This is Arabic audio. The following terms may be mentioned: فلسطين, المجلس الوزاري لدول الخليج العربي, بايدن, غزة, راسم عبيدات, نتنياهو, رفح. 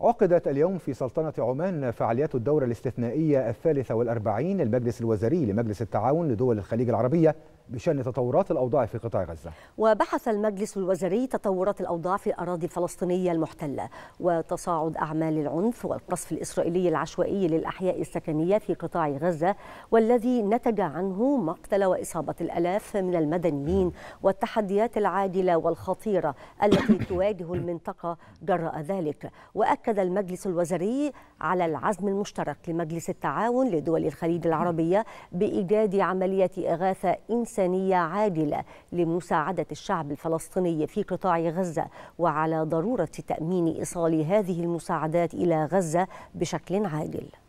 عقدت اليوم في سلطنة عمان فعاليات الدورة الاستثنائية 43 للمجلس الوزاري لمجلس التعاون لدول الخليج العربية بشأن تطورات الأوضاع في قطاع غزة. وبحث المجلس الوزاري تطورات الأوضاع في الأراضي الفلسطينية المحتلة وتصاعد أعمال العنف والقصف الإسرائيلي العشوائي للأحياء السكنية في قطاع غزة، والذي نتج عنه مقتل وإصابة الآلاف من المدنيين، والتحديات العاجلة والخطيرة التي تواجه المنطقة جراء ذلك. وأكد المجلس الوزاري على العزم المشترك لمجلس التعاون لدول الخليج العربية بإيجاد عملية إغاثة إنسانية عاجلة لمساعدة الشعب الفلسطيني في قطاع غزة، وعلى ضرورة تأمين إيصال هذه المساعدات إلى غزة بشكل عاجل.